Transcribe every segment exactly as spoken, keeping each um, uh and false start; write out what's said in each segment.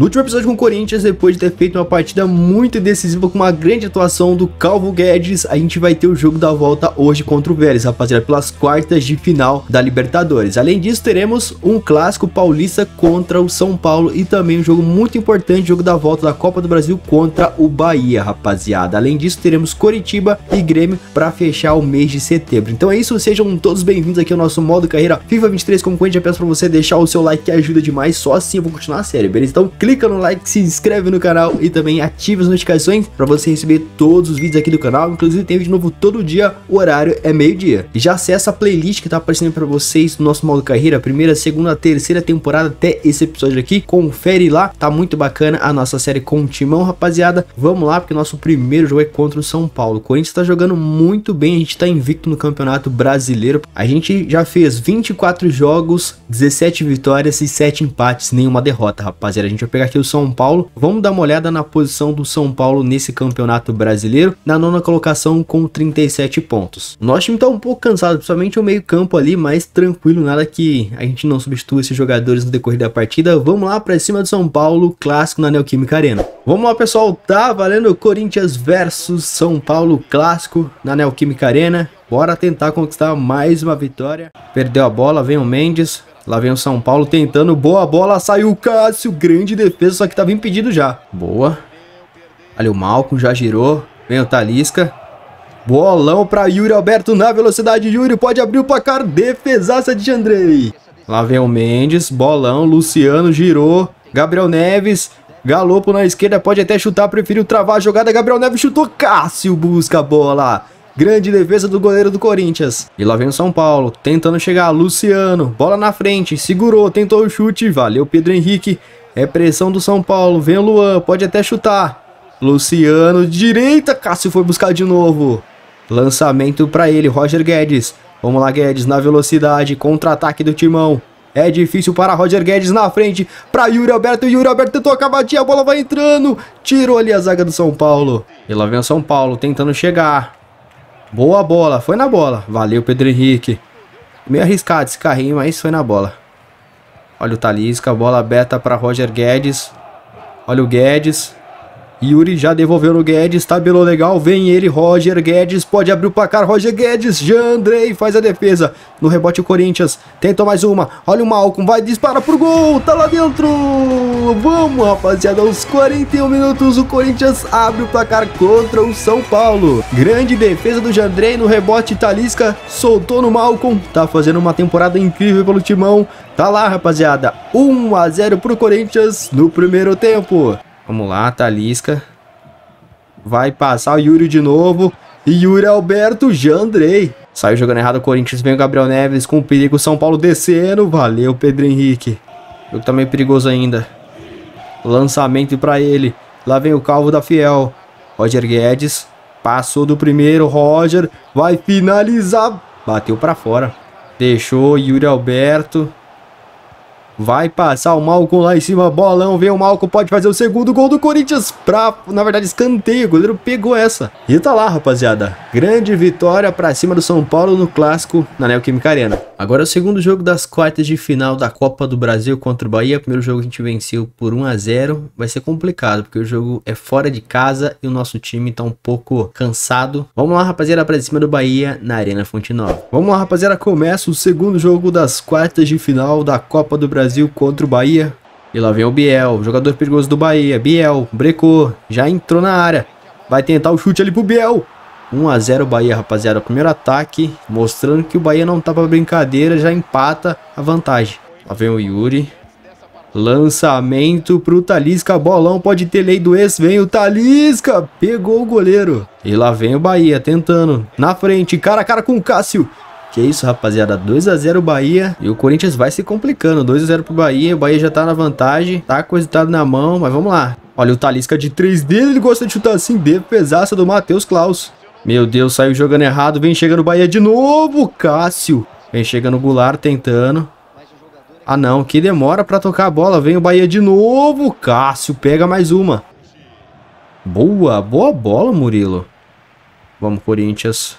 No último episódio com o Corinthians, depois de ter feito uma partida muito decisiva com uma grande atuação do Calvo Guedes, a gente vai ter o jogo da volta hoje contra o Vélez, rapaziada, pelas quartas de final da Libertadores. Além disso, teremos um clássico paulista contra o São Paulo e também um jogo muito importante, jogo da volta da Copa do Brasil contra o Bahia, rapaziada. Além disso, teremos Coritiba e Grêmio para fechar o mês de setembro. Então é isso, sejam todos bem-vindos aqui ao nosso modo carreira FIFA vinte e três. Como Corinthians, já peço para você deixar o seu like, que ajuda demais, só assim eu vou continuar a série, beleza? Então clica no like, se inscreve no canal e também ativa as notificações para você receber todos os vídeos aqui do canal. Inclusive tem vídeo novo todo dia, o horário é meio-dia. E já acessa a playlist que tá aparecendo para vocês no nosso modo carreira, primeira, segunda, terceira temporada até esse episódio aqui. Confere lá, tá muito bacana a nossa série com o Timão, rapaziada. Vamos lá, porque nosso primeiro jogo é contra o São Paulo. O Corinthians tá jogando muito bem, a gente tá invicto no Campeonato Brasileiro. A gente já fez vinte e quatro jogos, dezessete vitórias e sete empates, nenhuma derrota, rapaziada. A gente vai pegar aqui o São Paulo, vamos dar uma olhada na posição do São Paulo nesse Campeonato Brasileiro, na nona colocação com trinta e sete pontos. O nosso time tá um pouco cansado, principalmente o meio campo ali, mas tranquilo, nada que a gente não substitua esses jogadores no decorrer da partida. Vamos lá pra cima do São Paulo, clássico na Neoquímica Arena. Vamos lá, pessoal, tá valendo Corinthians versus São Paulo, clássico na Neoquímica Arena. Bora tentar conquistar mais uma vitória. Perdeu a bola, vem o Mendes. Lá vem o São Paulo tentando, boa bola, saiu o Cássio, grande defesa, só que estava impedido já. Boa. Ali o Malcom já girou, vem o Talisca. Bolão para Yuri Alberto na velocidade, Yuri pode abrir o placar, defesaça de Jandrei. Lá vem o Mendes, bolão, Luciano girou, Gabriel Neves, galopo na esquerda, pode até chutar, preferiu travar a jogada, Gabriel Neves chutou, Cássio busca a bola. Grande defesa do goleiro do Corinthians. E lá vem o São Paulo, tentando chegar, Luciano, bola na frente, segurou, tentou o chute, valeu Pedro Henrique, é pressão do São Paulo, vem o Luan, pode até chutar, Luciano, direita, Cássio foi buscar de novo, lançamento para ele, Roger Guedes, vamos lá Guedes, na velocidade, contra-ataque do Timão, é difícil para Roger Guedes na frente, para Yuri Alberto, Yuri Alberto tentou acabar, a bola vai entrando, tirou ali a zaga do São Paulo, e lá vem o São Paulo, tentando chegar. Boa bola, foi na bola, valeu Pedro Henrique. Meio arriscado esse carrinho, mas foi na bola. Olha o Talisca, bola aberta para Roger Guedes. Olha o Guedes, Yuri já devolveu no Guedes, tabelou legal, vem ele, Roger Guedes, pode abrir o placar, Roger Guedes, Jandrei faz a defesa. No rebote o Corinthians, tentou mais uma, olha o Malcom, vai, dispara pro gol, tá lá dentro. Vamos rapaziada, aos quarenta e um minutos o Corinthians abre o placar contra o São Paulo. Grande defesa do Jandrei no rebote, Talisca soltou no Malcom, tá fazendo uma temporada incrível pelo Timão. Tá lá rapaziada, um a zero pro Corinthians no primeiro tempo. Vamos lá, Talisca vai passar o Yuri de novo, Yuri Alberto, Jandrei saiu jogando errado o Corinthians, vem o Gabriel Neves com perigo, São Paulo descendo, valeu Pedro Henrique, o jogo tá meio perigoso ainda. Lançamento para ele, lá vem o Calvo da Fiel, Roger Guedes, passou do primeiro, Roger, vai finalizar, bateu para fora, deixou Yuri Alberto, vai passar o Malcom lá em cima, bolão, vem o Malcom, pode fazer o segundo gol do Corinthians, pra, na verdade escanteio, o goleiro pegou essa, e tá lá rapaziada, grande vitória para cima do São Paulo no clássico na Neoquímica Arena. Agora é o segundo jogo das quartas de final da Copa do Brasil contra o Bahia. O primeiro jogo a gente venceu por um a zero. Vai ser complicado, porque o jogo é fora de casa e o nosso time tá um pouco cansado. Vamos lá, rapaziada, pra cima do Bahia na Arena Fonte Nova. Vamos lá, rapaziada, começa o segundo jogo das quartas de final da Copa do Brasil contra o Bahia. E lá vem o Biel, jogador perigoso do Bahia. Biel, brecou, já entrou na área. Vai tentar o chute ali pro Biel. um a zero Bahia, rapaziada, o primeiro ataque, mostrando que o Bahia não tá pra brincadeira, já empata a vantagem. Lá vem o Yuri, lançamento pro Talisca, bolão, pode ter lei do ex, vem o Talisca, pegou o goleiro. E lá vem o Bahia, tentando, na frente, cara a cara com o Cássio. Que é isso, rapaziada, dois a zero Bahia e o Corinthians vai se complicando, dois a zero pro Bahia, o Bahia já tá na vantagem, tá com o resultado na mão, mas vamos lá. Olha o Talisca de três dele, ele gosta de chutar assim, defesaça do Matheus Klaus. Meu Deus, saiu jogando errado, vem chegando o Bahia de novo, Cássio. Vem chegando o Goulart tentando. Ah não, que demora pra tocar a bola, vem o Bahia de novo, Cássio, pega mais uma. Boa, boa bola, Murilo. Vamos, Corinthians.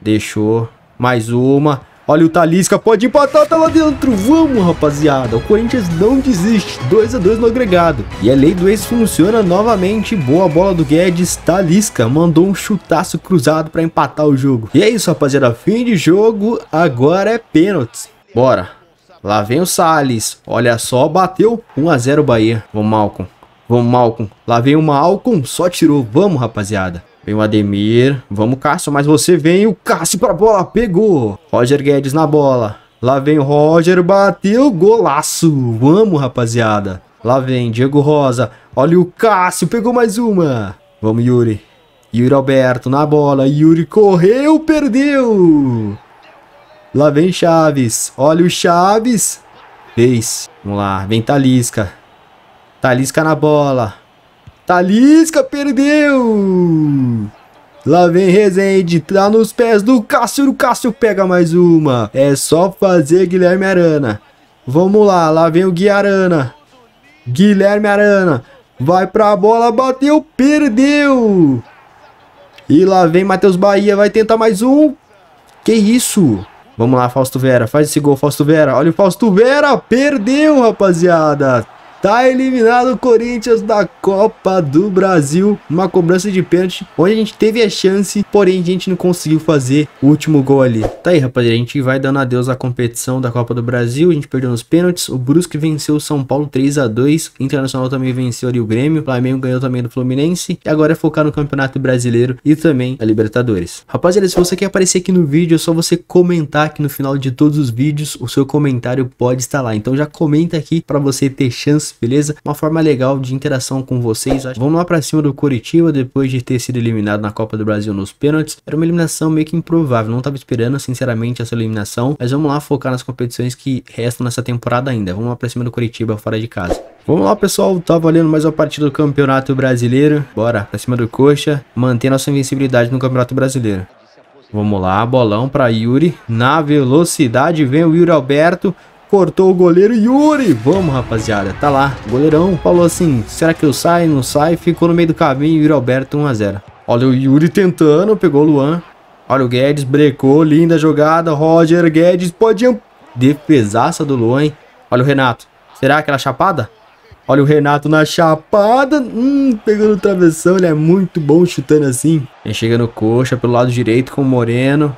Deixou, mais uma. Olha o Talisca, pode empatar, tá lá dentro. Vamos, rapaziada. O Corinthians não desiste. dois a dois no agregado. E a lei do ex funciona novamente. Boa bola do Guedes. Talisca mandou um chutaço cruzado para empatar o jogo. E é isso, rapaziada. Fim de jogo. Agora é pênalti. Bora. Lá vem o Salles. Olha só, bateu. um a zero Bahia. Vamos, Malcom. Vamos, Malcom. Lá vem o Malcom. Só tirou. Vamos, rapaziada. Vem o Ademir, vamos Cássio, mas você vem, o Cássio pra bola, pegou, Roger Guedes na bola, lá vem o Roger, bateu, golaço, vamos rapaziada, lá vem Diego Rosa, olha o Cássio, pegou mais uma, vamos Yuri, Yuri Alberto na bola, Yuri correu, perdeu, lá vem Chaves, olha o Chaves, fez, vamos lá, vem Talisca, Talisca na bola, Talisca perdeu. Lá vem Rezende, tá nos pés do Cássio, o Cássio pega mais uma. É só fazer Guilherme Arana. Vamos lá, lá vem o Gui Arana. Guilherme Arana, vai pra bola, bateu, perdeu. E lá vem Matheus Bahia, vai tentar mais um. Que isso? Vamos lá, Fausto Vera, faz esse gol, Fausto Vera. Olha o Fausto Vera, perdeu, rapaziada. Tá eliminado o Corinthians da Copa do Brasil. Uma cobrança de pênalti onde a gente teve a chance, porém a gente não conseguiu fazer o último gol ali. Tá aí, rapaziada, a gente vai dando adeus à competição da Copa do Brasil. A gente perdeu nos pênaltis. O Brusque venceu o São Paulo três a dois. O Internacional também venceu ali o Grêmio. O Flamengo ganhou também do Fluminense. E agora é focar no Campeonato Brasileiro e também a Libertadores. Rapaziada, se você quer aparecer aqui no vídeo, é só você comentar aqui no final de todos os vídeos. O seu comentário pode estar lá. Então já comenta aqui pra você ter chance, beleza? Uma forma legal de interação com vocês. Vamos lá pra cima do Coritiba depois de ter sido eliminado na Copa do Brasil nos pênaltis. Era uma eliminação meio que improvável, não tava esperando sinceramente essa eliminação, mas vamos lá focar nas competições que restam nessa temporada ainda. Vamos lá pra cima do Coritiba fora de casa. Vamos lá, pessoal, tá valendo mais uma partida do Campeonato Brasileiro. Bora, pra cima do Coxa, manter nossa invencibilidade no Campeonato Brasileiro. Vamos lá, bolão pra Yuri. Na velocidade vem o Yuri Alberto. Cortou o goleiro Yuri. Vamos, rapaziada. Tá lá. O goleirão falou assim, será que eu saio? Não sai. Ficou no meio do caminho. Yuri Alberto, um a zero. Olha o Yuri tentando. Pegou o Luan. Olha o Guedes. Brecou. Linda jogada. Roger Guedes. Pode... Defesaça do Luan, hein? Olha o Renato. Será aquela chapada? Olha o Renato na chapada. Hum, pegando o travessão. Ele é muito bom chutando assim. Ele chega no Coxa. Pelo lado direito com o Moreno.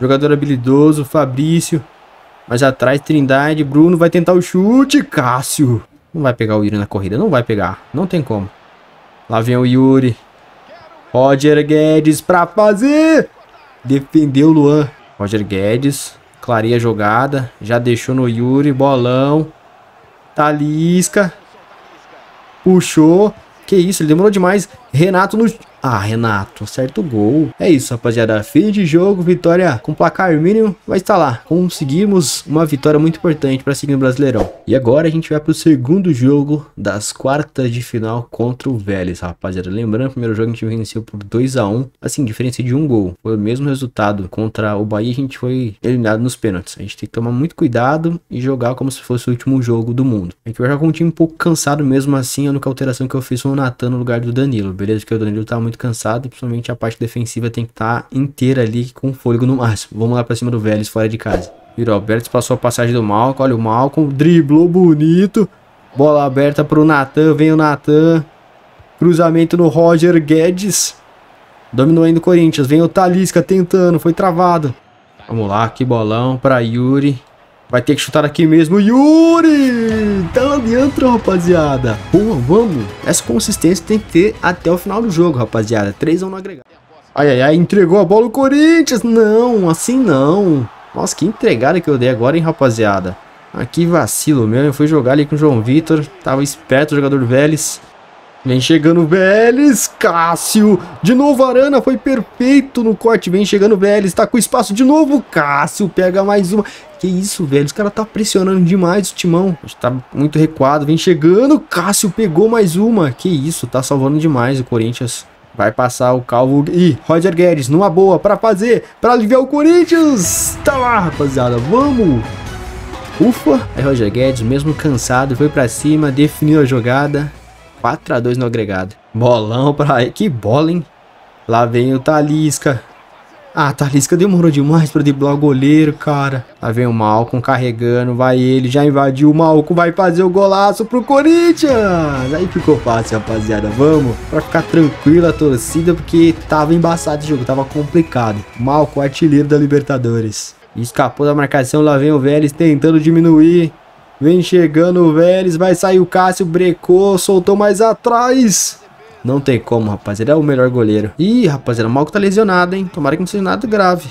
Jogador habilidoso. Fabrício. Mas atrás, Trindade, Bruno vai tentar o chute, Cássio. Não vai pegar o Yuri na corrida, não vai pegar, não tem como. Lá vem o Yuri. Roger Guedes pra fazer. Defendeu o Luan. Roger Guedes, clareia a jogada, já deixou no Yuri, bolão. Talisca. Puxou. Que isso, ele demorou demais. Renato no... Ah, Renato, acerta o gol. É isso, rapaziada. Fim de jogo, vitória com placar mínimo, mas tá lá. Conseguimos uma vitória muito importante para seguir no Brasileirão. E agora a gente vai pro segundo jogo das quartas de final contra o Vélez, rapaziada. Lembrando, o primeiro jogo a gente venceu por dois a um. Assim, diferença de um gol. Foi o mesmo resultado. Contra o Bahia a gente foi eliminado nos pênaltis. A gente tem que tomar muito cuidado e jogar como se fosse o último jogo do mundo. A gente vai jogar com um time um pouco cansado mesmo assim. A única alteração que eu fiz foi o Natan no lugar do Danilo, beleza? Porque o Danilo tá muito cansado, principalmente a parte defensiva tem que estar inteira ali com fôlego no máximo. Vamos lá pra cima do Vélez, fora de casa. Yuri Alberto passou a passagem do Malcom, olha o Malcom, driblou bonito, bola aberta pro Natan, vem o Natan, cruzamento no Roger Guedes, dominou ainda o Corinthians, vem o Talisca tentando, foi travado. Vamos lá, que bolão pra Yuri. Vai ter que chutar aqui mesmo, Yuri! Tá lá dentro, rapaziada. Boa, vamos. Essa consistência tem que ter até o final do jogo, rapaziada. três a um no agregado. Ai, ai, ai, entregou a bola o Corinthians. Não, assim não. Nossa, que entregada que eu dei agora, hein, rapaziada. Aqui vacilo mesmo. Eu fui jogar ali com o João Vitor. Tava esperto o jogador do Vélez. Vem chegando o Vélez, Cássio, de novo Arana, foi perfeito no corte, vem chegando o Vélez, tá com espaço de novo, Cássio, pega mais uma, que isso velho, os caras tá pressionando demais o timão, tá muito recuado, vem chegando, Cássio pegou mais uma, que isso, tá salvando demais o Corinthians, vai passar o Calvo, e Roger Guedes, numa boa, pra fazer, pra aliviar o Corinthians, tá lá rapaziada, vamos! Ufa, aí Roger Guedes, mesmo cansado, foi pra cima, definiu a jogada, quatro a dois no agregado. Bolão pra... Que bola, hein? Lá vem o Talisca. Ah, Talisca demorou demais pra driblar o goleiro, cara. Lá vem o Malcom carregando, vai ele, já invadiu o Malcom, vai fazer o golaço pro Corinthians. Aí ficou fácil, rapaziada, vamos. Pra ficar tranquila a torcida, porque tava embaçado esse jogo, tava complicado. Malcom, artilheiro da Libertadores. Escapou da marcação, lá vem o Vélez tentando diminuir. Vem chegando o Vélez, vai sair o Cássio, brecou, soltou mais atrás. Não tem como, rapaz, ele é o melhor goleiro. Ih, rapaziada, o Malcom tá lesionado, hein? Tomara que não seja nada grave.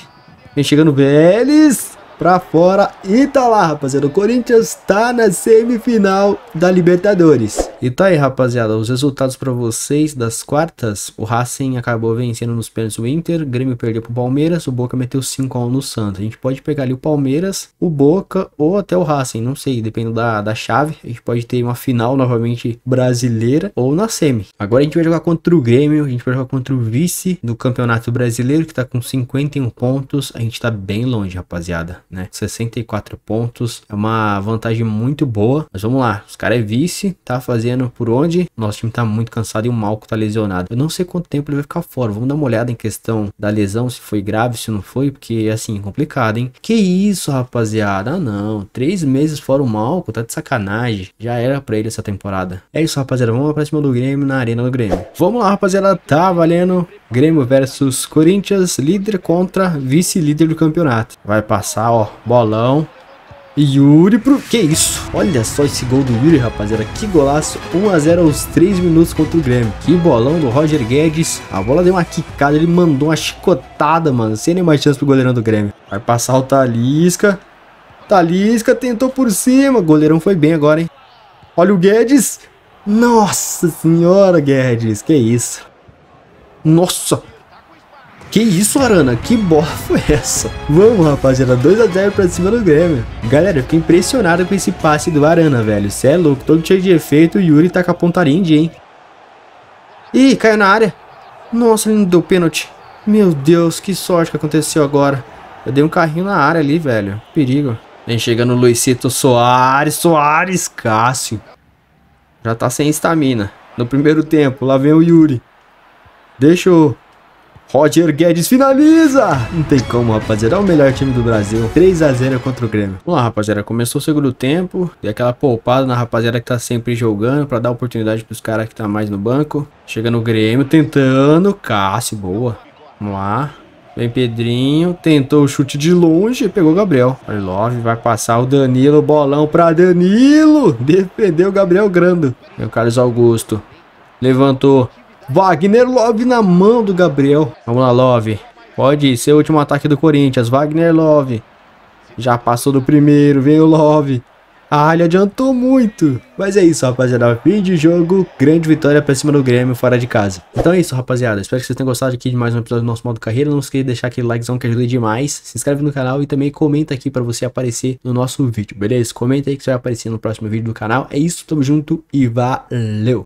Vem chegando o Vélez, pra fora e tá lá, rapaziada. O Corinthians tá na semifinal da Libertadores. E tá aí, rapaziada, os resultados pra vocês das quartas. O Racing acabou vencendo nos pênaltis o Inter, o Grêmio perdeu pro Palmeiras, o Boca meteu cinco a um no Santos. A gente pode pegar ali o Palmeiras, o Boca ou até o Racing, não sei, depende da, da chave. A gente pode ter uma final novamente brasileira ou na semi. Agora a gente vai jogar contra o Grêmio, a gente vai jogar contra o vice do Campeonato Brasileiro, que tá com cinquenta e um pontos. A gente tá bem longe, rapaziada, né? sessenta e quatro pontos, é uma vantagem muito boa, mas vamos lá. Os caras é vice, tá fazendo por onde? Nosso time tá muito cansado e o Malcom tá lesionado. Eu não sei quanto tempo ele vai ficar fora. Vamos dar uma olhada em questão da lesão, se foi grave, se não foi, porque assim, complicado, hein? Que isso, rapaziada? Ah, não, três meses fora o Malcom, tá de sacanagem. Já era pra ele essa temporada. É isso, rapaziada, vamos pra cima do Grêmio, na arena do Grêmio. Vamos lá, rapaziada, tá valendo. Grêmio versus Corinthians, líder contra vice-líder do campeonato. Vai passar, ó, bolão. Yuri pro... Que isso? Olha só esse gol do Yuri, rapaziada. Que golaço. um a zero aos três minutos contra o Grêmio. Que bolão do Roger Guedes. A bola deu uma quicada, ele mandou uma chicotada, mano. Sem nem mais chance pro goleirão do Grêmio. Vai passar o Talisca. Talisca tentou por cima. O goleirão foi bem agora, hein? Olha o Guedes. Nossa senhora, Guedes. Que isso? Nossa. Que isso, Arana? Que bola foi essa? Vamos, rapaziada. dois a zero pra cima do Grêmio. Galera, eu fiquei impressionado com esse passe do Arana, velho. Cê é louco. Todo cheio de efeito. O Yuri tá com a pontaria em dia, hein? Ih, caiu na área. Nossa, ele não deu pênalti. Meu Deus, que sorte que aconteceu agora. Eu dei um carrinho na área ali, velho. Perigo. Vem chegando o Luizito Soares. Soares, Cássio. Já tá sem estamina. No primeiro tempo, lá vem o Yuri. Deixa o Roger Guedes, finaliza! Não tem como, rapaziada, é o melhor time do Brasil. três a zero contra o Grêmio. Vamos lá, rapaziada, começou o segundo tempo. Deu aquela poupada na rapaziada que tá sempre jogando, pra dar oportunidade pros caras que tá mais no banco. Chega no Grêmio, tentando. Cássio, boa. Vamos lá. Vem Pedrinho, tentou o chute de longe, pegou o Gabriel. Vai Love, vai passar o Danilo, bolão pra Danilo! Defendeu o Gabriel Grando. Meu Carlos Augusto. Levantou. Wagner Love na mão do Gabriel. Vamos lá, Love. Pode ser o último ataque do Corinthians. Wagner Love. Já passou do primeiro. Vem o Love. Ah, ele adiantou muito. Mas é isso, rapaziada. Fim de jogo. Grande vitória pra cima do Grêmio fora de casa. Então é isso, rapaziada. Espero que vocês tenham gostado aqui de mais um episódio do nosso modo carreira. Não esqueça de deixar aquele likezão que ajuda demais. Se inscreve no canal e também comenta aqui pra você aparecer no nosso vídeo, beleza? Comenta aí que você vai aparecer no próximo vídeo do canal. É isso, tamo junto e valeu!